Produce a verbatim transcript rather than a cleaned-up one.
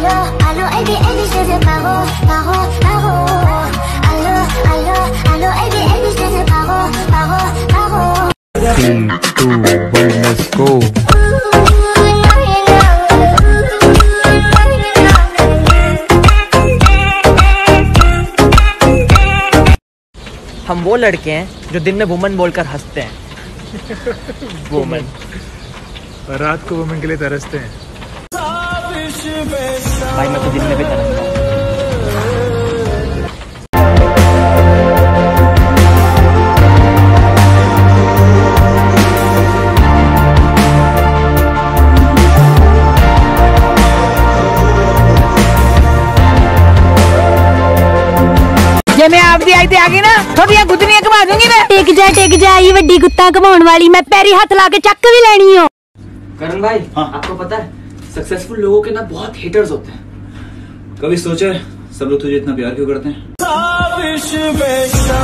Allô, allô, aider, aider, je les ai paro, paro, paro. Allô, allô, allô, aider, aider, je les ai paro, paro, paro. three, two, one, let's go. हम वो लड़के हैं जो दिन में woman बोलकर हंसते हैं वुमन और रात को वुमन के लिए तरसते हैं। भाई मैं तो दिन में भी तरसता हूँ। मैं आप दी आई थी आगे ना थोड़ी यहाँ गुदनिया कमा दूंगी मैं। टेक जा टेक जा ये वड्डी गुत्ता कमाने वाली मैं पैरी हाथ लाके चक्क भी लेनी हो। करण भाई हाँ? आपको पता है सक्सेसफुल लोगों के ना बहुत हेटर्स होते हैं। कभी सोचा है सब लोग तुझे इतना प्यार क्यों करते हैं?